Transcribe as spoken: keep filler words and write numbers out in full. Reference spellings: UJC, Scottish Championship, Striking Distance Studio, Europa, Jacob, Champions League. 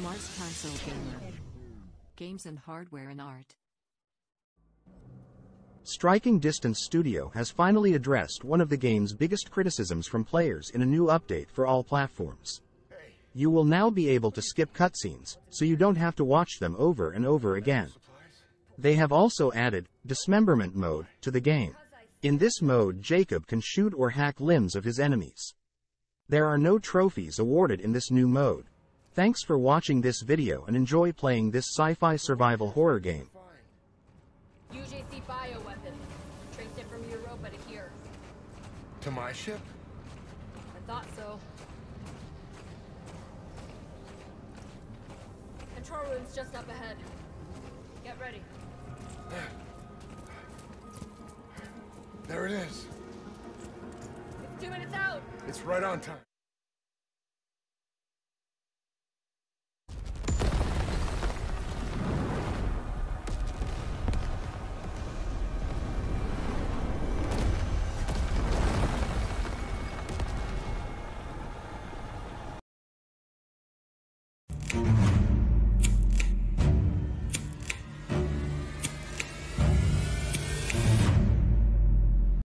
Mars Console Gamer. Games and hardware and art. Striking Distance Studio has finally addressed one of the game's biggest criticisms from players in a new update for all platforms. You will now be able to skip cutscenes, so you don't have to watch them over and over again. They have also added dismemberment mode to the game. In this mode, Jacob can shoot or hack limbs of his enemies. There are no trophies awarded in this new mode. Thanks for watching this video and enjoy playing this sci-fi survival horror game. U J C bioweapon. Traced it from Europa to here. To my ship? I thought so. Control room's just up ahead. Get ready. There it is. It's two minutes out. It's right on time.